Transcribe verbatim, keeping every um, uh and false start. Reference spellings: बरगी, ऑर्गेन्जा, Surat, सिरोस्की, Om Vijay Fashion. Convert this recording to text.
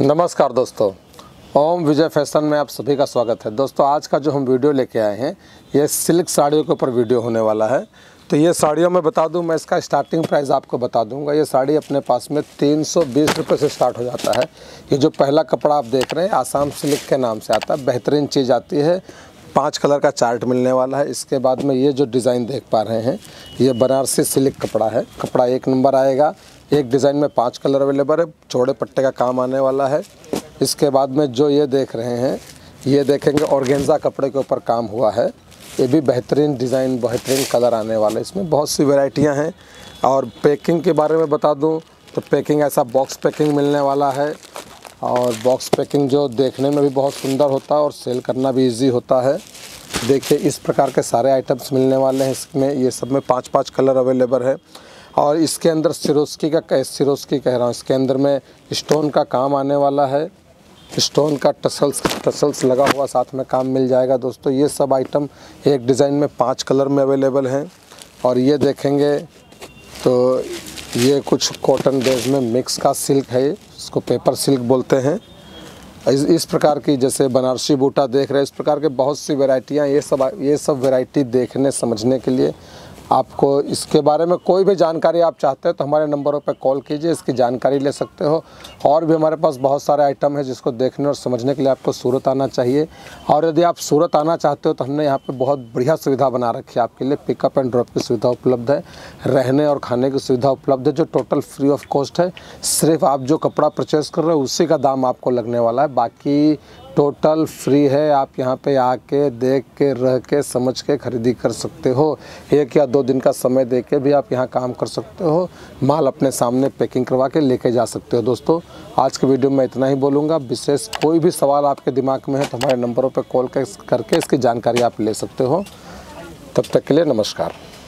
नमस्कार दोस्तों, ओम विजय फैशन में आप सभी का स्वागत है। दोस्तों आज का जो हम वीडियो लेके आए हैं ये सिल्क साड़ियों के ऊपर वीडियो होने वाला है। तो ये साड़ियों में बता दूं, मैं इसका स्टार्टिंग प्राइस आपको बता दूंगा। ये साड़ी अपने पास में तीन सौ बीस रुपये से स्टार्ट हो जाता है। ये जो पहला कपड़ा आप देख रहे हैं आसाम सिल्क के नाम से आता है, बेहतरीन चीज़ आती है। पाँच कलर का चार्ट मिलने वाला है। इसके बाद में ये जो डिज़ाइन देख पा रहे हैं ये बनारसी सिल्क कपड़ा है। कपड़ा एक नंबर आएगा। एक डिज़ाइन में पाँच कलर अवेलेबल है। चौड़े पट्टे का काम आने वाला है। इसके बाद में जो ये देख रहे हैं ये देखेंगे ऑर्गेन्जा कपड़े के ऊपर काम हुआ है। ये भी बेहतरीन डिज़ाइन, बेहतरीन कलर आने वाला है। इसमें बहुत सी वैरायटियां हैं। और पैकिंग के बारे में बता दूं तो पैकिंग ऐसा बॉक्स पैकिंग मिलने वाला है। और बॉक्स पैकिंग जो देखने में भी बहुत सुंदर होता है और सेल करना भी ईजी होता है। देखिए इस प्रकार के सारे आइटम्स मिलने वाले हैं। इसमें ये सब में पाँच पाँच कलर अवेलेबल है। और इसके अंदर सिरोस्की का सिरोस्की कह रहा हूँ इसके अंदर में स्टोन का काम आने वाला है। स्टोन का टसल्स टसल्स लगा हुआ साथ में काम मिल जाएगा। दोस्तों ये सब आइटम एक डिज़ाइन में पांच कलर में अवेलेबल हैं। और ये देखेंगे तो ये कुछ कॉटन बेस में मिक्स का सिल्क है, इसको पेपर सिल्क बोलते हैं। इस, इस प्रकार की जैसे बनारसी बूटा देख रहे हैं, इस प्रकार के बहुत सी वैरायटियाँ। ये सब ये सब वैरायटी देखने समझने के लिए आपको इसके बारे में कोई भी जानकारी आप चाहते हो तो हमारे नंबरों पर कॉल कीजिए, इसकी जानकारी ले सकते हो। और भी हमारे पास बहुत सारे आइटम हैं जिसको देखने और समझने के लिए आपको सूरत आना चाहिए। और यदि आप सूरत आना चाहते हो तो हमने यहाँ पे बहुत बढ़िया सुविधा बना रखी है आपके लिए। पिकअप एंड ड्रॉप की सुविधा उपलब्ध है, रहने और खाने की सुविधा उपलब्ध है, जो टोटल फ्री ऑफ कॉस्ट है। सिर्फ आप जो कपड़ा परचेज़ कर रहे हो उसी का दाम आपको लगने वाला है, बाकी टोटल फ्री है। आप यहाँ पे आके देख के, रह के, समझ के खरीदी कर सकते हो। एक या दो दिन का समय दे के भी आप यहाँ काम कर सकते हो। माल अपने सामने पैकिंग करवा के लेके जा सकते हो। दोस्तों आज के वीडियो में इतना ही बोलूँगा। विशेष कोई भी सवाल आपके दिमाग में है तो हमारे नंबरों पे कॉल करके इसकी जानकारी आप ले सकते हो। तब तक के लिए नमस्कार।